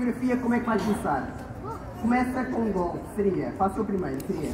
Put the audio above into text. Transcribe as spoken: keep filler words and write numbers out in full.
coreografia, como é que vai dançar? Começa com um gol, seria, faça o primeiro, seria.